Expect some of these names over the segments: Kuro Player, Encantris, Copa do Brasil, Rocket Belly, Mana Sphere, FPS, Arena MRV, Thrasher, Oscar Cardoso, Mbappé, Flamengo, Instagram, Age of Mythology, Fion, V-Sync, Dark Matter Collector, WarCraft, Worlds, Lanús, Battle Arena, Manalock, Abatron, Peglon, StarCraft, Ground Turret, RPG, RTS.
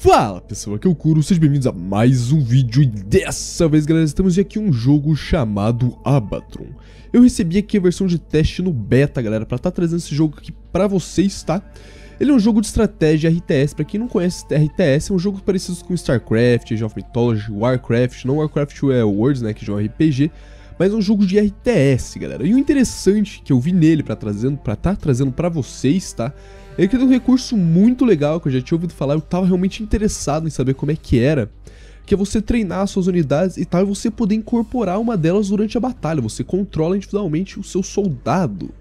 Fala pessoal, aqui é o Kuro, sejam bem-vindos a mais um vídeo e dessa vez galera, estamos aqui em um jogo chamado Abatron. Eu recebi aqui a versão de teste no beta galera, pra estar trazendo esse jogo aqui pra vocês, tá? Ele é um jogo de estratégia RTS, pra quem não conhece RTS, é um jogo parecido com StarCraft, Age of Mythology, WarCraft, não WarCraft é Worlds né, que é um RPG, mas é um jogo de RTS galera. E o interessante que eu vi nele pra estar trazendo pra vocês, tá? Ele tem um recurso muito legal que eu já tinha ouvido falar, eu tava realmente interessado em saber como é que era, que é você treinar as suas unidades e tal, e você poder incorporar uma delas durante a batalha, você controla individualmente o seu soldado,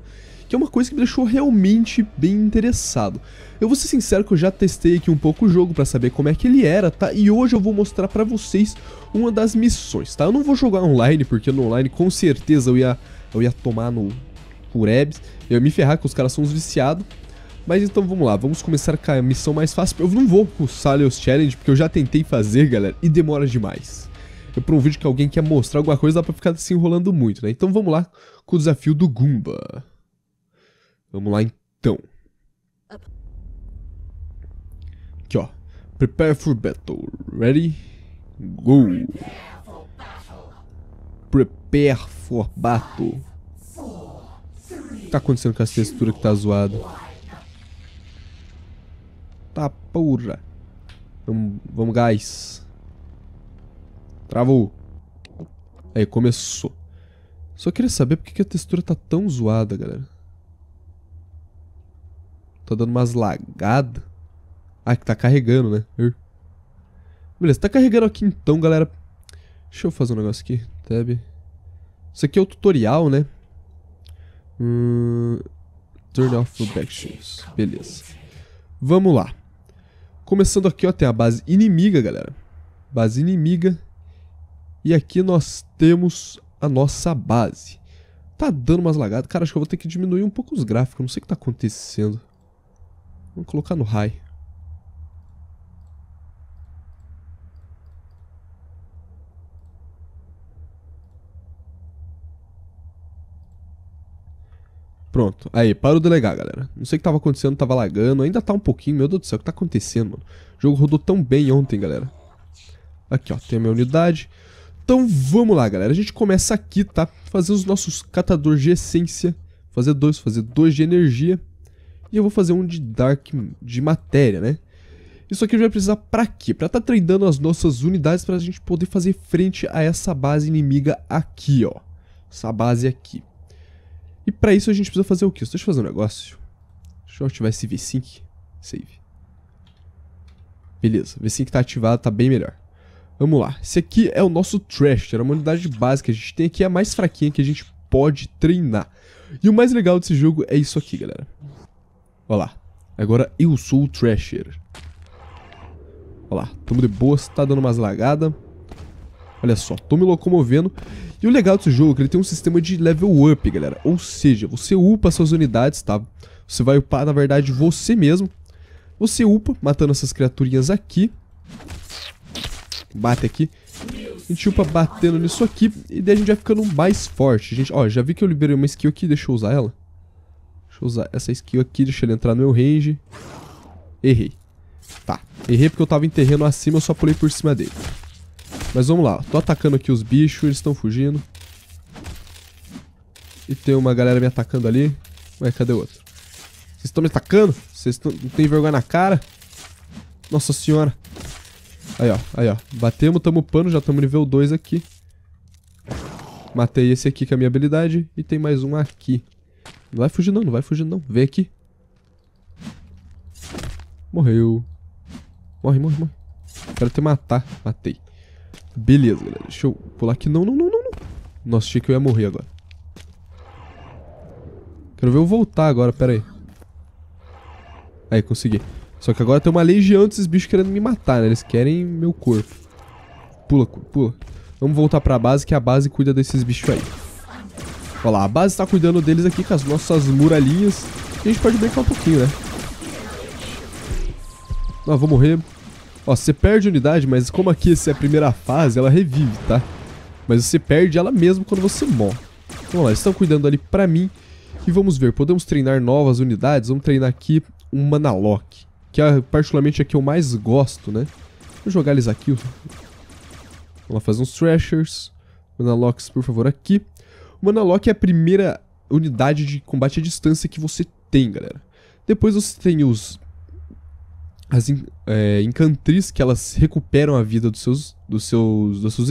que é uma coisa que me deixou realmente bem interessado. Eu vou ser sincero que eu já testei aqui um pouco o jogo pra saber como é que ele era, tá? E hoje eu vou mostrar pra vocês uma das missões, tá? Eu não vou jogar online, porque no online com certeza eu ia tomar no Purebs, eu ia me ferrar que os caras são uns viciados. Mas então vamos lá, vamos começar com a missão mais fácil. Eu não vou pro Salios Challenge, porque eu já tentei fazer, galera, e demora demais. Eu pra um vídeo que alguém quer mostrar alguma coisa, dá pra ficar se enrolando muito, né? Então vamos lá com o desafio do Goomba. Vamos lá então. Aqui ó, prepare for battle, ready, go. Prepare for battle. O que tá acontecendo com essa textura que tá zoada? Tá porra. Vamos, guys. Travou. Aí, começou. Só queria saber porque que a textura tá tão zoada, galera. Tá dando umas lagadas. Ah, que tá carregando, né? Beleza, tá carregando aqui então, galera. Deixa eu fazer um negócio aqui. Tab. Isso aqui é o tutorial, né? Turn off the backshoes. Beleza. Vamos lá. Começando aqui, ó, tem a base inimiga, galera. Base inimiga. E aqui nós temos a nossa base. Tá dando umas lagadas. Cara, acho que eu vou ter que diminuir um pouco os gráficos. Não sei o que tá acontecendo. Vamos colocar no high. Pronto, aí, parou de lagar, galera. Não sei o que tava acontecendo, tava lagando. Ainda tá um pouquinho, meu Deus do céu, o que tá acontecendo, mano? O jogo rodou tão bem ontem, galera. Aqui, ó, tem a minha unidade. Então, vamos lá, galera. A gente começa aqui, tá? Fazer os nossos catadores de essência. Fazer dois de energia. E eu vou fazer um de dark, de matéria, né? Isso aqui a gente vai precisar pra quê? Pra tá treinando as nossas unidades pra gente poder fazer frente a essa base inimiga aqui, ó. Essa base aqui. E pra isso a gente precisa fazer o quê? Deixa eu fazer um negócio. Deixa eu ativar esse V-Sync. Save. Beleza, V-Sync tá ativado, tá bem melhor. Vamos lá. Esse aqui é o nosso Thrasher, uma unidade básica. A gente tem aqui a mais fraquinha que a gente pode treinar. E o mais legal desse jogo é isso aqui, galera. Olha lá. Agora eu sou o Thrasher. Olha lá. Tamo de boas, tá dando umas lagadas. Olha só, tô me locomovendo. E o legal desse jogo é que ele tem um sistema de level up, galera. Ou seja, você upa suas unidades, tá? Você vai upar, na verdade, você mesmo. Você upa, matando essas criaturinhas aqui. Bate aqui. A gente upa batendo nisso aqui. E daí a gente vai ficando mais forte. A gente, ó, já vi que eu liberei uma skill aqui, deixa eu usar ela. Deixa eu usar essa skill aqui, deixa ele entrar no meu range. Errei. Tá, errei porque eu tava em terreno acima, eu só pulei por cima dele. Mas vamos lá, tô atacando aqui os bichos, eles estão fugindo. E tem uma galera me atacando ali. Ué, cadê o outro? Vocês estão me atacando? Vocês não tem vergonha na cara? Nossa senhora. Aí ó, batemos, tamo pano, já tamo nível 2 aqui. Matei esse aqui com a minha habilidade. E tem mais um aqui. Não vai fugir não, não vai fugir não, vem aqui. Morreu. Morre. Quero te matar, matei. Beleza, galera. Deixa eu pular aqui. Não. Nossa, achei que eu ia morrer agora. Quero ver eu voltar agora, pera aí. Aí, consegui. Só que agora tem uma legião desses bichos querendo me matar, né? Eles querem meu corpo. Pula. Vamos voltar pra base, que a base cuida desses bichos aí. Olha lá, a base tá cuidando deles aqui com as nossas muralhinhas. E a gente pode brincar um pouquinho, né? Ah, vou morrer. Ó, você perde unidade, mas como aqui essa é a primeira fase, ela revive, tá? Mas você perde ela mesmo quando você morre. Vamos lá, eles estão cuidando ali pra mim. E vamos ver, podemos treinar novas unidades. Vamos treinar aqui um Manalock, que particularmente é que eu mais gosto, né? Vou jogar eles aqui. Vamos lá fazer uns Thrashers. Manalocks, por favor, aqui. O Manalock é a primeira unidade de combate à distância que você tem, galera. Depois você tem os... as Encantris, que elas recuperam a vida das suas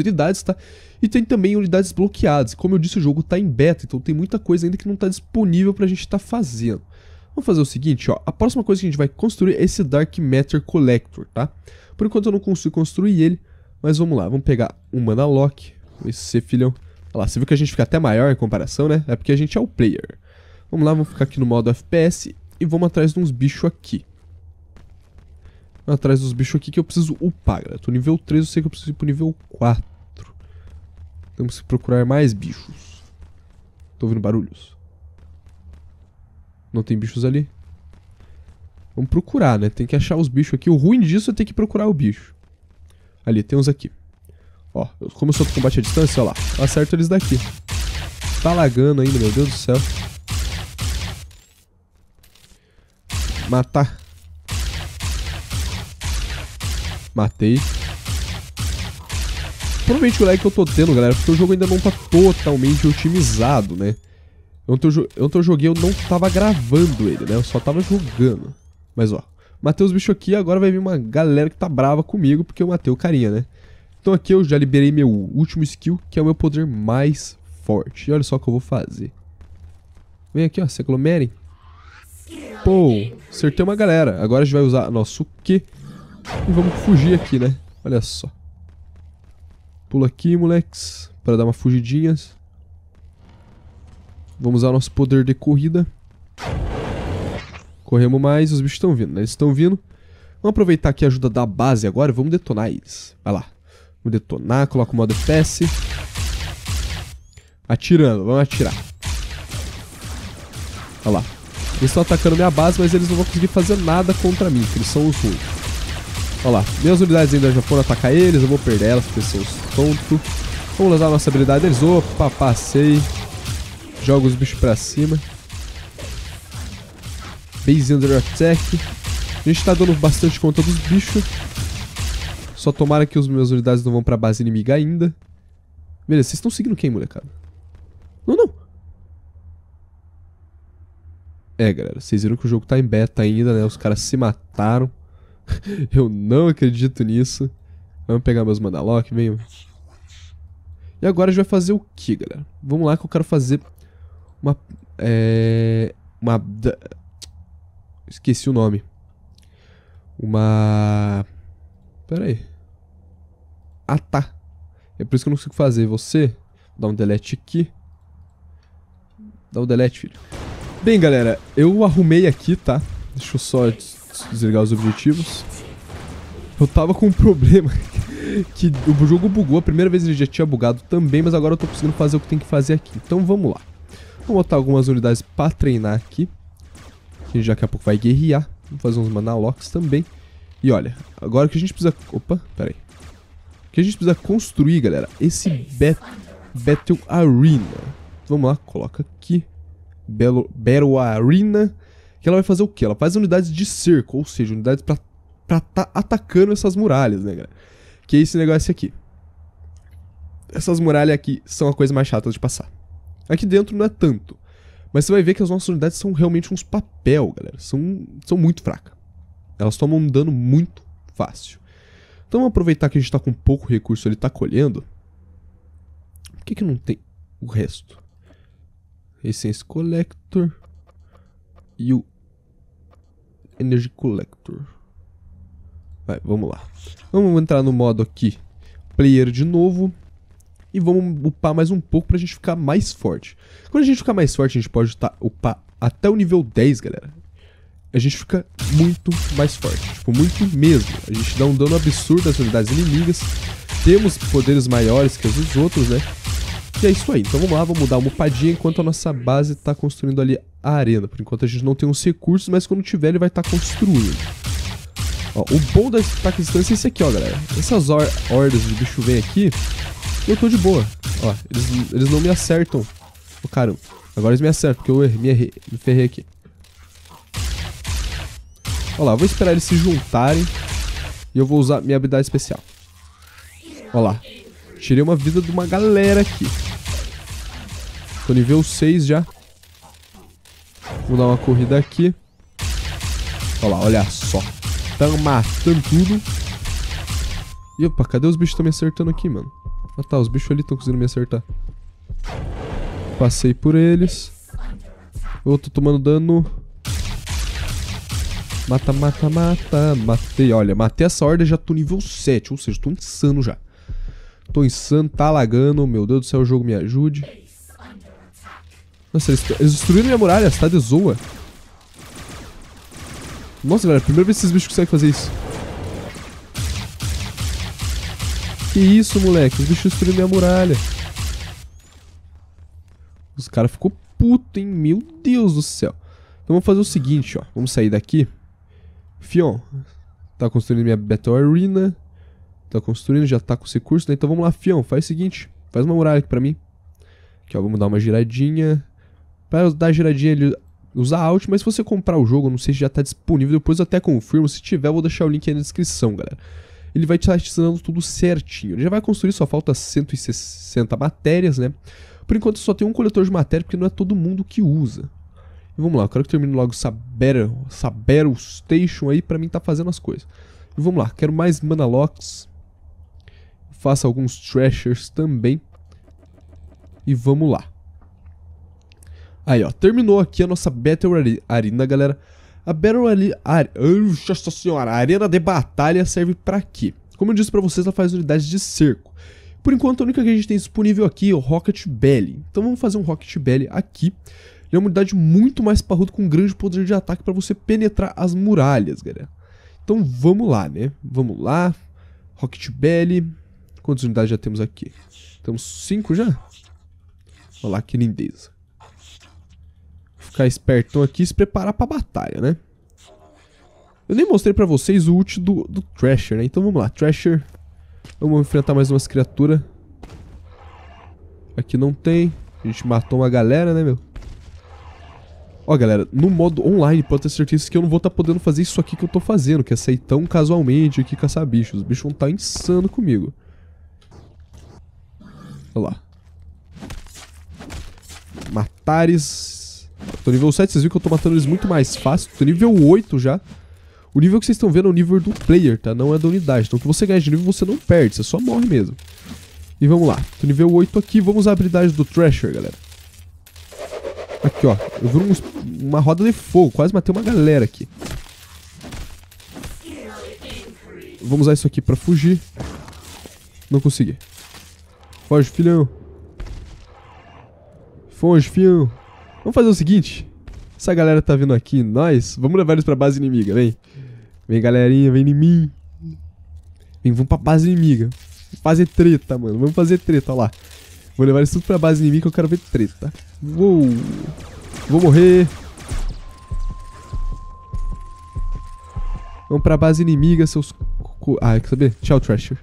unidades, tá? E tem também unidades bloqueadas. Como eu disse, o jogo tá em beta, então tem muita coisa ainda que não tá disponível pra gente tá fazendo. Vamos fazer o seguinte, ó. A próxima coisa que a gente vai construir é esse Dark Matter Collector, tá? Por enquanto eu não consigo construir ele, mas vamos lá. Vamos pegar um Manalock. Esse filhão. Olha lá, você viu que a gente fica até maior em comparação, né? É porque a gente é o player. Vamos lá, vamos ficar aqui no modo FPS e vamos atrás de uns bichos aqui. Atrás dos bichos aqui que eu preciso upar, galera. Tô nível 3, eu sei que eu preciso ir pro nível 4. Temos que procurar mais bichos. Tô ouvindo barulhos. Não tem bichos ali? Vamos procurar, né? Tem que achar os bichos aqui. O ruim disso é ter que procurar o bicho. Ali, tem uns aqui. Ó, como eu sou de combate à distância, ó lá. Eu acerto eles daqui. Tá lagando ainda, meu Deus do céu. Matar. Matei. Provavelmente o lag que eu tô tendo, galera, porque o jogo ainda não tá totalmente otimizado, né? Ontem eu joguei, eu não tava gravando ele, né? Eu só tava jogando. Mas, ó, matei os bichos aqui, agora vai vir uma galera que tá brava comigo, porque eu matei o carinha, né? Então aqui eu já liberei meu último skill, que é o meu poder mais forte. E olha só o que eu vou fazer. Vem aqui, ó, se aglomerem. Pô, acertei uma galera. Agora a gente vai usar nosso Q. E vamos fugir aqui, né? Olha só. Pula aqui, moleques, para dar uma fugidinha. Vamos usar nosso poder de corrida. Corremos mais, os bichos estão vindo, né? Eles estão vindo. Vamos aproveitar aqui a ajuda da base agora. Vamos detonar eles. Vai lá. Vamos detonar, coloca o modo FPS. Atirando, vamos atirar. Olha lá. Eles estão atacando minha base, mas eles não vão conseguir fazer nada contra mim, porque eles são os ruins. Olha lá, minhas unidades ainda já foram atacar eles, eu vou perder elas porque são tontos. Vamos usar a nossa habilidade deles. Opa, passei. Joga os bichos pra cima. Base under attack. A gente tá dando bastante conta dos bichos. Só tomara que as minhas unidades não vão pra base inimiga ainda. Beleza, vocês estão seguindo quem, molecada? Não, não. É, galera, vocês viram que o jogo tá em beta ainda, né? Os caras se mataram. Eu não acredito nisso. Vamos pegar meus Manalock, vem. E agora a gente vai fazer o que, galera? Vamos lá que eu quero fazer uma... Esqueci o nome. Pera aí. Ah, tá. É por isso que eu não consigo fazer. Você dá um delete aqui. Dá um delete, filho. Bem, galera, eu arrumei aqui, tá? Deixa eu só... desligar os objetivos. Eu tava com um problema que o jogo bugou, a primeira vez ele já tinha bugado também, mas agora eu tô conseguindo fazer o que tem que fazer aqui. Então vamos lá. Vou botar algumas unidades pra treinar aqui. A gente já daqui a pouco vai guerrear. Vamos fazer uns Manalocks também. E olha, agora que a gente precisa... Opa, pera aí. O que a gente precisa construir, galera? Esse Battle Arena. Vamos lá, coloca aqui Battle Arena. Que ela vai fazer o quê? Ela faz unidades de cerco, ou seja, unidades pra tá atacando essas muralhas, né, galera? Que é esse negócio aqui. Essas muralhas aqui são a coisa mais chata de passar. Aqui dentro não é tanto. Mas você vai ver que as nossas unidades são realmente uns papel, galera. São muito fracas. Elas tomam um dano muito fácil. Então vamos aproveitar que a gente tá com pouco recurso ali, tá colhendo. Por que não tem o resto? Essence Collector... E o Energy Collector. Vai, vamos lá. Vamos entrar no modo aqui Player de novo. E vamos upar mais um pouco pra gente ficar mais forte. Quando a gente ficar mais forte, a gente pode upar até o nível 10, galera. A gente fica muito mais forte. Tipo, muito mesmo. A gente dá um dano absurdo às unidades inimigas. Temos poderes maiores que os outros, né? E é isso aí, então vamos lá, vamos dar uma upadinha enquanto a nossa base tá construindo ali a arena. Por enquanto a gente não tem uns recursos, mas quando tiver ele vai estar construindo. Ó, o bom da ataque à distância é esse aqui, ó, galera. Essas hordas de bicho vem aqui, eu tô de boa. Ó, eles não me acertam. Ô, caramba, agora eles me acertam, porque eu me ferrei aqui. Olha lá, vou esperar eles se juntarem. E eu vou usar minha habilidade especial. Olha lá. Tirei uma vida de uma galera aqui. Tô nível 6 já. Vou dar uma corrida aqui. Olha lá, olha só. Tão matando tudo. E opa, cadê os bichos que estão me acertando aqui, mano? Ah tá, os bichos ali estão conseguindo me acertar. Passei por eles. Eu tô tomando dano. Mata, mata, mata. Matei, olha, matei essa horda e já tô nível 7. Ou seja, tô insano já. Tô insano, tá lagando. Meu Deus do céu, o jogo me ajude. Nossa, eles destruíram minha muralha, tá de zoa. Nossa, galera, primeira vez que esses bichos conseguem fazer isso. Que isso, moleque, os bichos destruíram minha muralha. Os caras ficou puto, hein, meu Deus do céu. Então vamos fazer o seguinte, ó, vamos sair daqui. Fion, tá construindo minha Battle Arena. Tá construindo, já tá com os recursos, né? Então vamos lá, Fion, faz o seguinte, faz uma muralha aqui pra mim. Aqui, ó, vamos dar uma giradinha. Pra dar a giradinha ele usa Alt, mas se você comprar o jogo, eu não sei se já tá disponível. Depois eu até confirmo, se tiver eu vou deixar o link aí na descrição, galera. Ele vai te ensinando tudo certinho. Ele já vai construir, só falta 160 matérias, né? Por enquanto só tem um coletor de matéria, porque não é todo mundo que usa. E vamos lá, eu quero que termine logo Sabero Station aí pra mim tá fazendo as coisas. E vamos lá, quero mais Manalocks. Faça alguns Thrashers também. E vamos lá. Aí, ó, terminou aqui a nossa Battle Arena, galera. A Battle Arena, nossa senhora, a Arena de Batalha serve pra quê? Como eu disse pra vocês, ela faz unidades de cerco. Por enquanto, a única que a gente tem disponível aqui é o Rocket Belly. Então vamos fazer um Rocket Belly aqui. Ele é uma unidade muito mais parruda, com grande poder de ataque pra você penetrar as muralhas, galera. Então vamos lá, né? Vamos lá. Rocket Belly. Quantas unidades já temos aqui? Temos 5 já? Olha lá, que lindeza. Vou ficar espertão aqui e se preparar pra batalha, né? Eu nem mostrei pra vocês o ult do Thrasher, né? Então vamos lá, Thrasher. Vamos enfrentar mais umas criaturas. Aqui não tem. A gente matou uma galera, né, meu? Ó, galera, no modo online, pode ter certeza que eu não vou estar podendo fazer isso aqui que eu tô fazendo, que é sair tão casualmente aqui caçar bichos. Os bichos vão estar insano comigo. Olha lá. Matares. Tô nível 7, vocês viram que eu tô matando eles muito mais fácil. Tô nível 8 já. O nível que vocês estão vendo é o nível do player, tá? Não é da unidade. Então o que você ganha de nível você não perde, você só morre mesmo. E vamos lá. Tô nível 8 aqui, vamos usar a habilidade do Thrasher, galera. Aqui, ó. Eu vi uma roda de fogo, quase matei uma galera aqui. Vamos usar isso aqui pra fugir. Não consegui. Foge, filhão. Foge, filhão. Vamos fazer o seguinte. Essa galera tá vindo aqui, nós. Vamos levar eles pra base inimiga, vem. Vem, galerinha, vem em mim. Vem, vamos pra base inimiga. Vamos fazer treta, mano. Vamos fazer treta, ó lá. Vou levar eles tudo pra base inimiga que eu quero ver treta. Uou. Vou morrer. Vamos pra base inimiga, seus... Ah, quer saber? Tchau, Thrasher.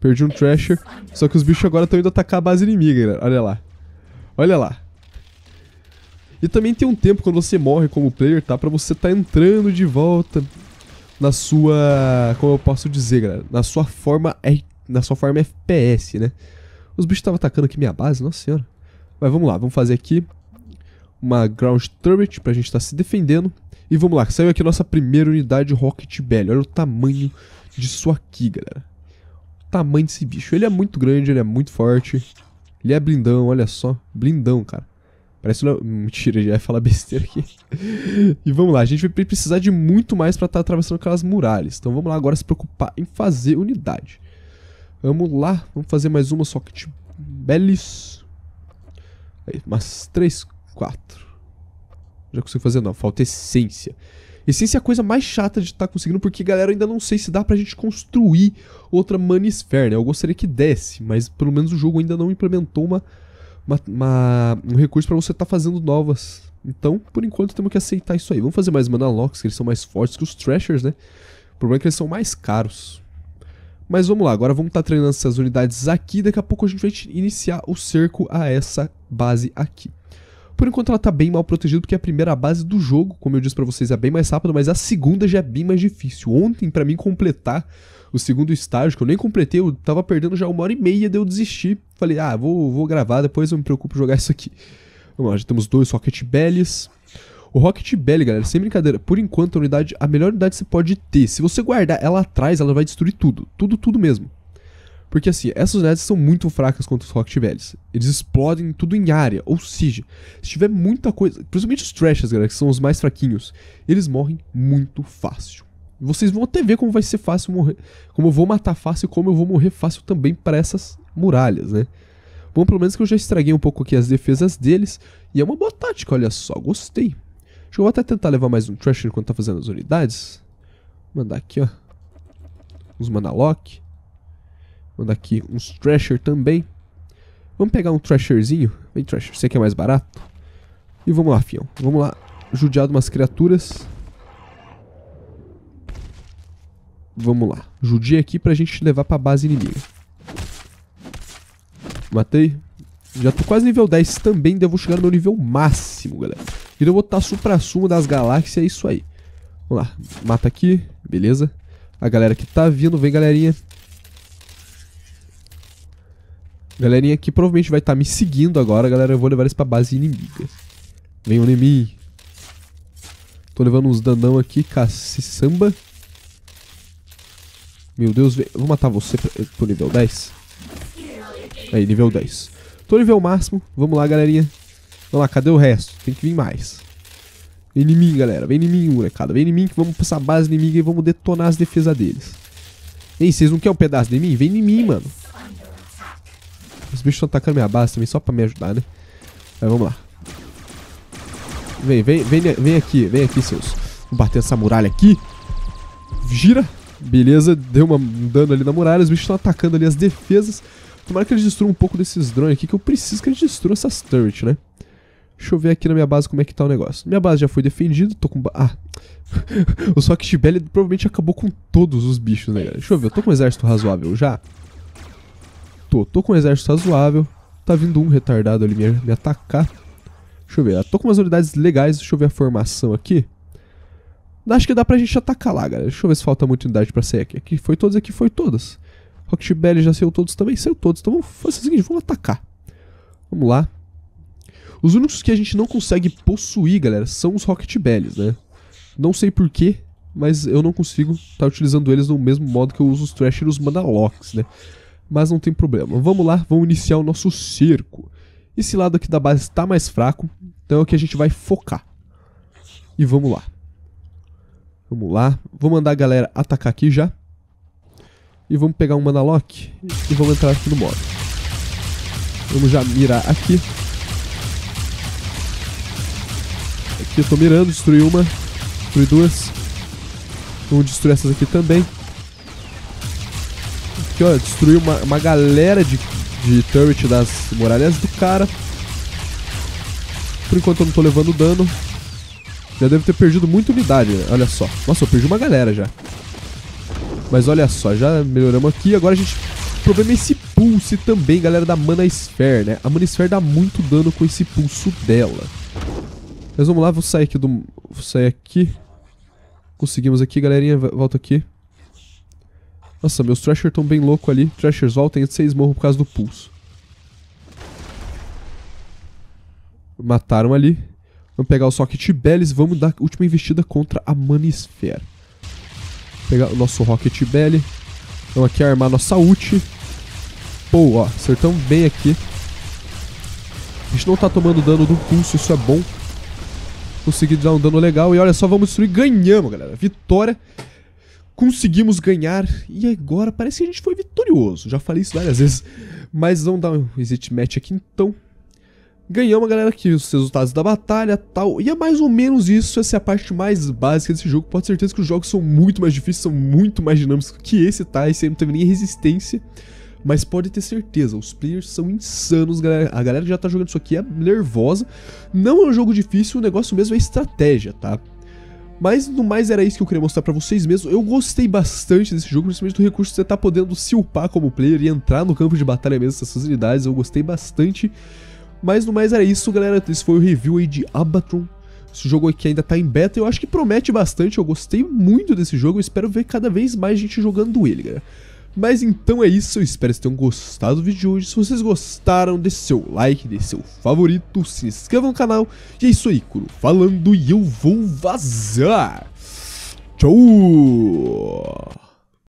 Perdi um Thrasher. Só que os bichos agora estão indo atacar a base inimiga, galera. Olha lá. Olha lá. E também tem um tempo quando você morre como player, tá? Pra você tá entrando de volta na sua... Como eu posso dizer, galera? Na sua forma FPS, né? Os bichos estavam atacando aqui minha base, nossa senhora. Mas vamos lá, vamos fazer aqui uma Ground Turret pra gente estar se defendendo. E vamos lá, saiu aqui nossa primeira unidade Rocket Belly. Olha o tamanho disso aqui, galera. O tamanho desse bicho. Ele é muito grande, ele é muito forte. Ele é blindão, olha só. Blindão, cara. Parece uma... Mentira, já ia falar besteira aqui. E vamos lá, a gente vai precisar de muito mais pra estar atravessando aquelas muralhas. Então vamos lá agora se preocupar em fazer unidade. Vamos lá, vamos fazer mais uma só que tipo... Belis. Aí, umas 3, 4. Já consigo fazer não, falta essência. Essência é a coisa mais chata de estar conseguindo, porque galera, eu ainda não sei se dá pra gente construir outra Mana Sphere, né? Eu gostaria que desse, mas pelo menos o jogo ainda não implementou um recurso pra você estar fazendo novas. Então, por enquanto, temos que aceitar isso aí. Vamos fazer mais Manalocks, que eles são mais fortes que os Thrashers, né? O problema é que eles são mais caros. Mas vamos lá, agora vamos estar treinando essas unidades aqui. Daqui a pouco a gente vai iniciar o cerco a essa base aqui. Por enquanto ela tá bem mal protegida, porque a primeira base do jogo, como eu disse pra vocês, é bem mais rápida, mas a segunda já é bem mais difícil. Ontem, pra mim completar o segundo estágio, que eu nem completei, eu tava perdendo já 1h30, daí eu desisti. Falei, ah, vou gravar, depois eu me preocupo em jogar isso aqui. Vamos lá, já temos 2 Rocket Bellies. O Rocket Belly, galera, sem brincadeira, por enquanto a melhor unidade que você pode ter. Se você guardar ela atrás, ela vai destruir tudo. Tudo mesmo. Porque assim, essas unidades são muito fracas contra os Rocket Bellies. Eles explodem tudo em área, ou seja, se tiver muita coisa, principalmente os Thrashers, galera, que são os mais fraquinhos, eles morrem muito fácil. Vocês vão até ver como vai ser fácil morrer, como eu vou matar fácil e como eu vou morrer fácil também para essas muralhas, né? Bom, pelo menos que eu já estraguei um pouco aqui as defesas deles. E é uma boa tática, olha só, gostei. Acho que eu vou até tentar levar mais um Thrasher enquanto tá fazendo as unidades. Vou mandar aqui, ó, uns Manalock. Vou mandar aqui uns Thrasher também. Vamos pegar um Thrasherzinho. Vem, Thrasher, você que é mais barato. E vamos lá, fião. Vamos lá, judiar de umas criaturas. Vamos lá, judia aqui pra gente levar pra base inimiga. Matei. Já tô quase nível 10 também, daí eu vou chegar no meu nível máximo, galera. E daí eu vou estar supra-sumo das galáxias, é isso aí. Vamos lá, mata aqui, beleza. A galera que tá vindo, vem galerinha. Galerinha que provavelmente vai estar me seguindo agora, galera, eu vou levar eles pra base inimiga. Venham em mim. Tô levando uns danão aqui, caciçamba. Meu Deus, vou matar você pro nível 10. Aí, nível 10. Tô nível máximo, vamos lá, galerinha. Vamos lá, cadê o resto? Tem que vir mais. Vem em mim, galera, vem em mim, molecada. Vem em mim que vamos pra essa base inimiga e vamos detonar as defesas deles. Ei, vocês não querem um pedaço de mim? Vem em mim, mano. Os bichos estão atacando minha base também, só pra me ajudar, né? Mas vamos lá. Vem aqui, seus. Vou bater essa muralha aqui. Gira. Beleza, deu um dano ali na muralha. Os bichos estão atacando ali as defesas. Tomara que eles destruam um pouco desses drones aqui, que eu preciso que eles destruam essas turrets, né? Deixa eu ver aqui na minha base como é que tá o negócio. Minha base já foi defendida, tô com... O Rocket Belly provavelmente acabou com todos os bichos, né, galera? Deixa eu ver, eu tô com um exército razoável já? Tô com um exército razoável. Tá vindo um retardado ali me atacar. Deixa eu ver, eu tô com umas unidades legais. Deixa eu ver a formação aqui. Acho que dá pra gente atacar lá, galera. Deixa eu ver se falta muita unidade pra sair aqui. Aqui foi todas, aqui foi todas. Rocket Belly já saiu todos também, saiu todos. Então vamos fazer o seguinte, vamos atacar. Vamos lá. Os únicos que a gente não consegue possuir, galera, são os Rocket Bellies, né? Não sei porquê, mas eu não consigo estar utilizando eles no mesmo modo que eu uso os Thrasher e os Manalocks, né? Mas não tem problema. Vamos lá, vamos iniciar o nosso cerco. Esse lado aqui da base está mais fraco, então é o que a gente vai focar. E vamos lá. Vamos lá, vou mandar a galera atacar aqui já. E vamos pegar um Manalock e vamos entrar aqui no modo. Vamos já mirar aqui. Aqui eu tô mirando, destruí uma, destruí duas. Vamos destruir essas aqui também. Aqui ó, destruí uma galera de turret das muralhas do cara. Por enquanto eu não tô levando dano. Já devo ter perdido muita unidade, olha só. Nossa, eu perdi uma galera já. Mas olha só, já melhoramos aqui. Agora a gente... O problema é esse pulse também, galera, da Mana Sphere, né? A Mana Sphere dá muito dano com esse pulso dela. Mas vamos lá, vou sair aqui do... Vou sair aqui. Conseguimos aqui, galerinha. Volta aqui. Nossa, meus Thrashers estão bem loucos ali. Thrashers, voltem antes que vocês morram por causa do pulso. Mataram ali. Vamos pegar o Rocket Bellies, vamos dar a última investida contra a Mana Sphere. Pegar o nosso Rocket Belly. Vamos aqui armar nossa ult. Pô, ó, acertamos bem aqui. A gente não tá tomando dano do pulso, isso é bom. Consegui dar um dano legal e olha só, vamos destruir, ganhamos, galera. Vitória. Conseguimos ganhar e agora parece que a gente foi vitorioso. Já falei isso várias vezes, mas vamos dar um exit match aqui então. Ganhamos, galera, aqui os resultados da batalha e tal. E é mais ou menos isso, essa é a parte mais básica desse jogo. Pode ter certeza que os jogos são muito mais difíceis, são muito mais dinâmicos que esse, tá? Esse aí não teve nem resistência. Mas pode ter certeza, os players são insanos, galera. A galera que já tá jogando isso aqui é nervosa. Não é um jogo difícil, o negócio mesmo é estratégia, tá? Mas no mais era isso que eu queria mostrar pra vocês mesmo. Eu gostei bastante desse jogo, principalmente do recurso que você tá podendo se upar como player e entrar no campo de batalha mesmo, essas facilidades, eu gostei bastante. Mas no mais era isso, galera. Esse foi o review aí de Abatron. Esse jogo aqui ainda tá em beta, eu acho que promete bastante, eu gostei muito desse jogo, eu espero ver cada vez mais gente jogando ele, galera. Mas então é isso, eu espero que vocês tenham gostado do vídeo de hoje. Se vocês gostaram, deixe seu like, deixe seu favorito, se inscreva no canal. E é isso aí, Kuro falando e eu vou vazar. Tchau!